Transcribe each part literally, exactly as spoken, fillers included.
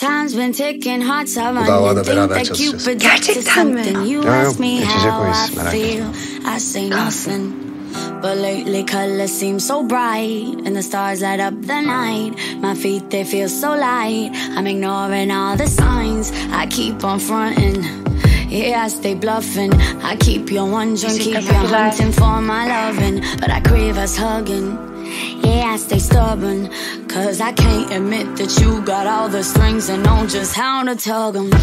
Bu davada beraber çalışacağız. Gerçekten mi? Ya yok, geçecek o his, merak etme. Kalsın. But lately colors seem so bright and the stars light up the night. My feet they feel so light. I'm ignoring all the signs. I keep on fronting. Yeah, I stay bluffing. I keep you wondering, keep you hunting for my loving, but I crave us hugging. Yeah, I stay stubborn, cause I can't admit that you got all the strings and know just how to tug them. I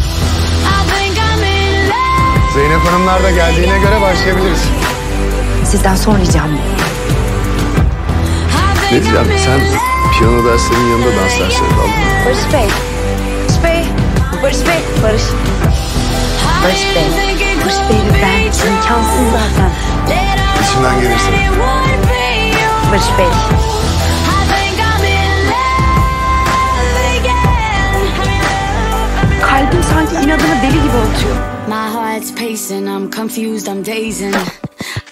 think I'm in love. Zeynep Hanımlar da geldiğine göre başlayabiliriz. Sizden son ricam ne? Ne diyeceğim, sen piyano derslerinin yanında dans dersleri aldın mı? Barış Bey, Barış Bey, Barış Bey, Barış. Barış Bey, Barış Bey'le ben imkansız zaten. İçimden gelirsin. Barış Bey. Kalbim sanki inadına deli gibi atıyor. My heart's pacing, I'm confused, I'm dazing.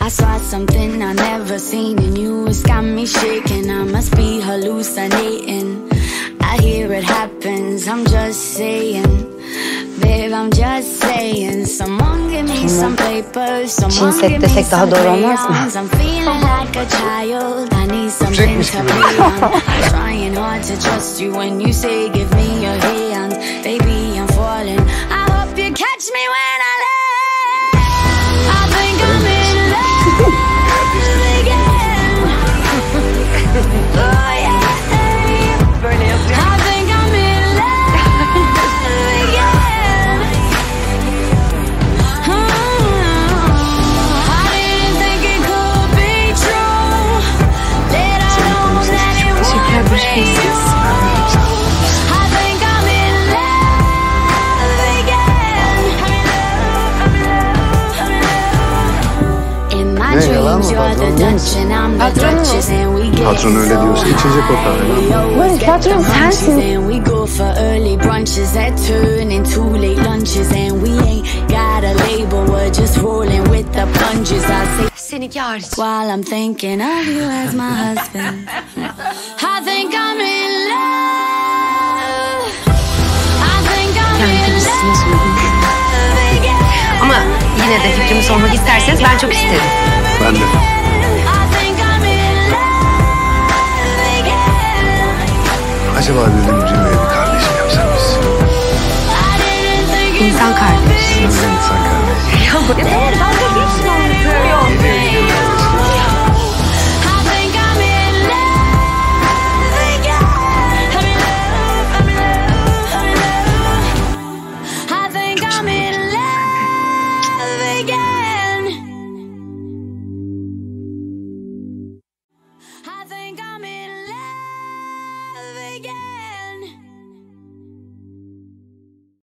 I saw something I never seen in you. It's got me shaking. I must be hallucinating. I hear it happens. I'm just saying, babe, I'm just saying. Someone give me some papers. Someone give me some crayons. I'm feeling like a child. I need something to play on. I'm trying hard to trust you when you say, give me your hand, baby, I'm falling. I hope you catch me when I land. Ne yalan mı? Patron değil misin? Patron öyle diyorsa içecek o kadar. Barış, patron sensin. Seninki hariç. Ama yine de fikrimi sormak isterseniz ben çok isterim. Ben de. Acaba dedim Cemre'ye bir kardeş mi yapsak biz? İnsan kardeş. İnsan kardeş.